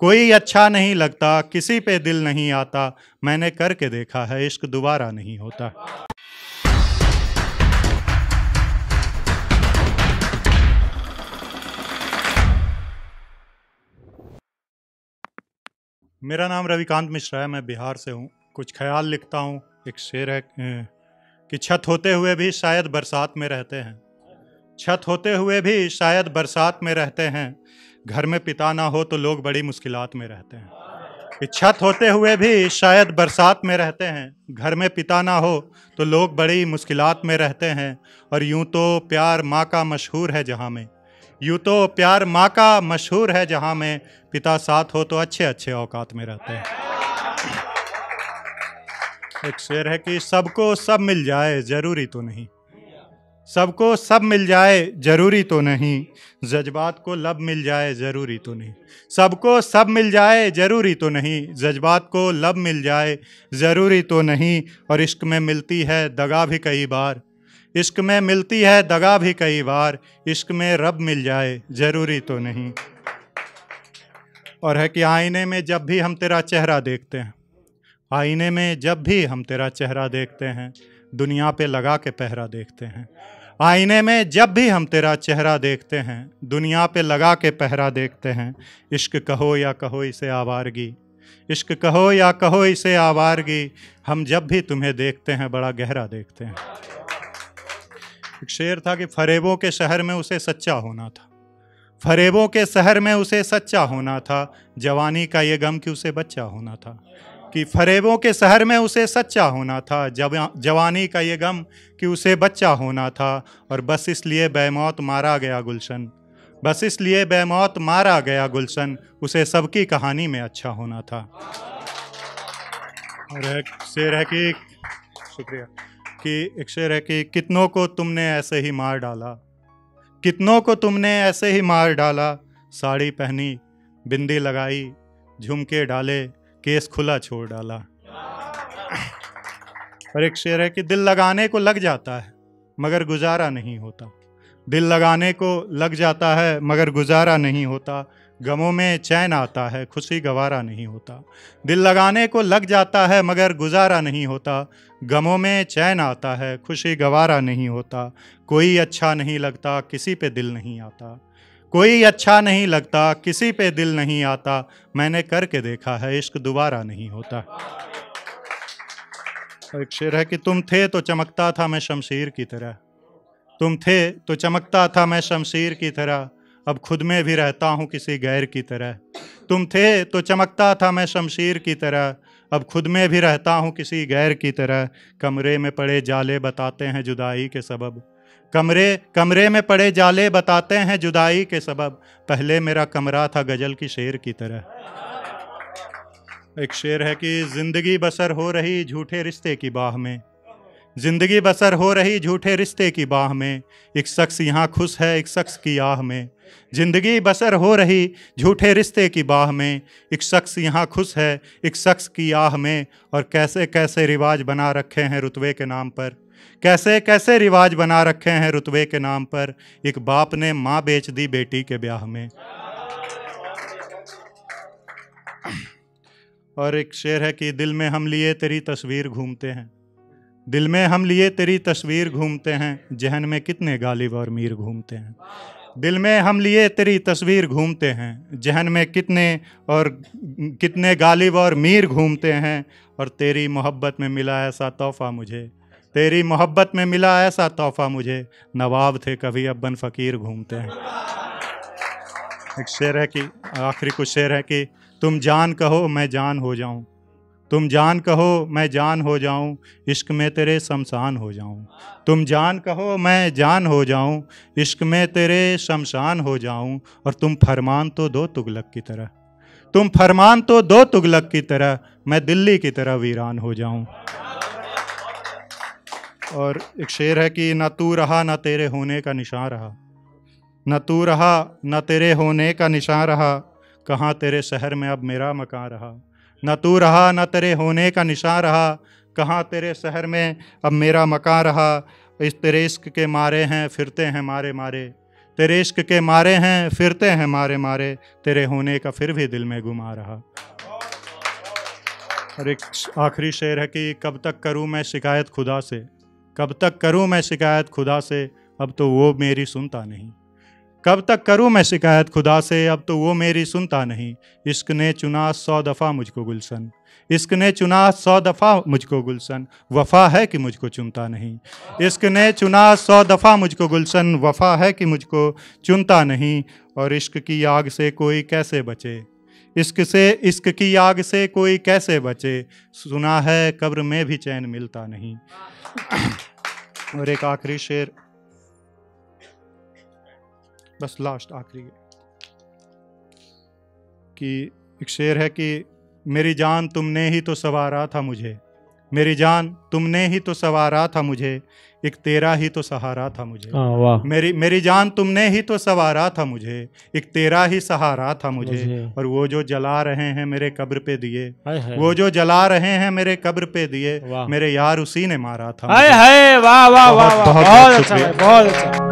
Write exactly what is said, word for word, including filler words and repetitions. कोई अच्छा नहीं लगता, किसी पे दिल नहीं आता, मैंने करके देखा है, इश्क दोबारा नहीं होता। मेरा नाम रविकांत मिश्रा है, मैं बिहार से हूँ। कुछ ख्याल लिखता हूँ। एक शेर है कि छत होते हुए भी शायद बरसात में रहते हैं, छत होते हुए भी शायद बरसात में रहते हैं, घर में पिता ना हो तो लोग बड़ी मुश्किलात में रहते हैं। कि छत होते हुए भी शायद बरसात में रहते हैं, घर में पिता ना हो तो लोग बड़ी मुश्किलात में रहते हैं। और यूँ तो प्यार माँ का मशहूर है जहाँ में, यूँ तो प्यार माँ का मशहूर है जहाँ में, पिता साथ हो तो अच्छे अच्छे औकात में रहते हैं। एक शेर है कि सबको सब मिल जाए जरूरी तो नहीं, सबको सब मिल जाए जरूरी तो नहीं, जज्बात को लब मिल जाए जरूरी तो नहीं, सबको सब मिल जाए जरूरी तो नहीं, जज्बात को लब मिल जाए जरूरी तो नहीं। और इश्क में मिलती है दगा भी कई बार, इश्क में मिलती है दगा भी कई बार, इश्क में रब मिल जाए जरूरी तो नहीं। और है कि आईने में जब भी हम तेरा चेहरा देखते हैं, आईने में जब भी हम तेरा चेहरा देखते हैं, दुनिया पे लगा के पहरा देखते हैं। आईने में जब भी हम तेरा चेहरा देखते हैं, दुनिया पे लगा के पहरा देखते हैं। इश्क कहो या कहो इसे आवारगी, इश्क कहो या कहो इसे आवारगी, हम जब भी तुम्हें देखते हैं बड़ा गहरा देखते हैं। एक शेर था कि फरेबों के शहर में उसे सच्चा होना था, फरेबों के शहर में उसे सच्चा होना था, जवानी का ये गम कि उसे बच्चा होना था। कि फरेबों के शहर में उसे सच्चा होना था, जवानी का ये गम कि उसे बच्चा होना था। और बस इसलिए बेमौत मारा गया गुलशन, बस इसलिए बेमौत मारा गया गुलशन, उसे सबकी कहानी में अच्छा होना था। और एक शेर है कि शुक्रिया कि एक शेर है कि कितनों को तुमने ऐसे ही मार डाला, कितनों को तुमने ऐसे ही मार डाला, साड़ी पहनी बिंदी लगाई झुमके डाले, केस खुला छोड़ डाला। और एक शेर है कि दिल लगाने को लग जाता है मगर गुजारा नहीं होता, दिल लगाने को लग जाता है मगर गुजारा नहीं होता, गमों में चैन आता है खुशी गवारा नहीं होता। दिल लगाने को लग जाता है मगर गुजारा नहीं होता, गमों में चैन आता है खुशी गवारा नहीं होता। कोई अच्छा नहीं लगता, किसी पे दिल नहीं आता, कोई अच्छा नहीं लगता, किसी पे दिल नहीं आता, मैंने करके देखा है, इश्क दोबारा नहीं होता। और एक शेर है कि तुम थे तो चमकता था मैं शमशीर की तरह, तुम थे तो चमकता था मैं शमशीर की तरह, अब खुद में भी रहता हूँ किसी गैर की तरह। तुम थे तो चमकता था मैं शमशीर की तरह, अब खुद में भी रहता हूँ किसी गैर की तरह। कमरे में पड़े जाले बताते हैं जुदाई के सबब, कमरे कमरे में पड़े जाले बताते हैं जुदाई के सबब, पहले मेरा कमरा था गजल की शेर की तरह। एक शेर है कि जिंदगी बसर हो रही झूठे रिश्ते की बाह में, जिंदगी बसर हो रही झूठे रिश्ते की बाह में, एक शख्स यहाँ खुश है एक शख्स की आह में। जिंदगी बसर हो रही झूठे रिश्ते की बाह में, एक शख्स यहाँ खुश है एक शख्स की आह में। और कैसे कैसे रिवाज बना रखे हैं रुतबे के नाम पर, कैसे कैसे रिवाज बना रखे हैं रुतबे के नाम पर, एक बाप ने माँ बेच दी बेटी के ब्याह में। और एक शेर है कि दिल में हम लिए तेरी तस्वीर घूमते हैं, दिल में हम लिए तेरी तस्वीर घूमते हैं, जहन में कितने गालिब और मीर घूमते हैं। दिल में हम लिए तेरी तस्वीर घूमते हैं, जहन में कितने और कितने गालिब और मीर घूमते हैं। और तेरी मोहब्बत में मिला ऐसा तोहफा मुझे, तेरी मोहब्बत में मिला ऐसा तोहफा मुझे, नवाब थे कभी अब बन फ़कीर घूमते हैं। एक शेर है कि आखिरी कुछ शेर है कि तुम जान कहो मैं जान हो जाऊं, तुम जान कहो मैं जान हो जाऊं, इश्क में तेरे शमशान हो जाऊं। तुम जान कहो मैं जान हो जाऊं, इश्क में तेरे शमशान हो जाऊं। और तुम फरमान तो दो तुगलक की तरह, तुम फरमान तो दो तुगलक की तरह, मैं दिल्ली की तरह वीरान हो जाऊं। और एक शेर है कि ना तू रहा ना तेरे होने का निशान रहा, ना तू रहा ना तेरे होने का निशान रहा, कहाँ तेरे शहर में अब मेरा मकान रहा। ना तू रहा ना तेरे होने का निशान रहा, कहाँ तेरे शहर में अब मेरा मकान रहा। इस तेरे इश्क के मारे हैं फिरते हैं मारे मारे, तेरे इश्क के मारे हैं, फिरते हैं मारे मारे, तेरे होने का फिर भी दिल में घुमा रहा। और एक आखिरी शेर है कि कब तक करूं मैं शिकायत खुदा से, कब तक करूं मैं शिकायत खुदा से, अब तो वो मेरी सुनता नहीं। कब तक करूं मैं शिकायत खुदा से, अब तो वो मेरी सुनता नहीं। इश्क ने चुना सौ दफ़ा मुझको गुलशन, इश्क ने चुना सौ दफ़ा मुझको गुलशन, वफ़ा है कि मुझको चुनता नहीं। इश्क ने चुना सौ दफ़ा मुझको गुलशन, वफ़ा है कि मुझको चुनता नहीं। और इश्क की आग से कोई कैसे बचे, इश्क से इश्क की आग से कोई कैसे बचे, सुना है कब्र में भी चैन मिलता नहीं। और एक आखिरी शेर, बस लास्ट आखिरी कि एक शेर है कि मेरी जान तुमने ही तो सवारा था मुझे, मेरी जान तुमने ही तो सवारा था मुझे, एक तेरा ही तो सहारा था मुझे। आ, वाह। मेरी मेरी जान तुमने ही तो सवारा था मुझे, एक तेरा ही सहारा था मुझे। और वो जो जला रहे हैं मेरे कब्र पे दिए, वो जो जला रहे हैं मेरे कब्र पे दिए, मेरे यार उसी ने मारा था। हाय हाय, वाह वाह वाह, बहुत अच्छा, बहुत अच्छा।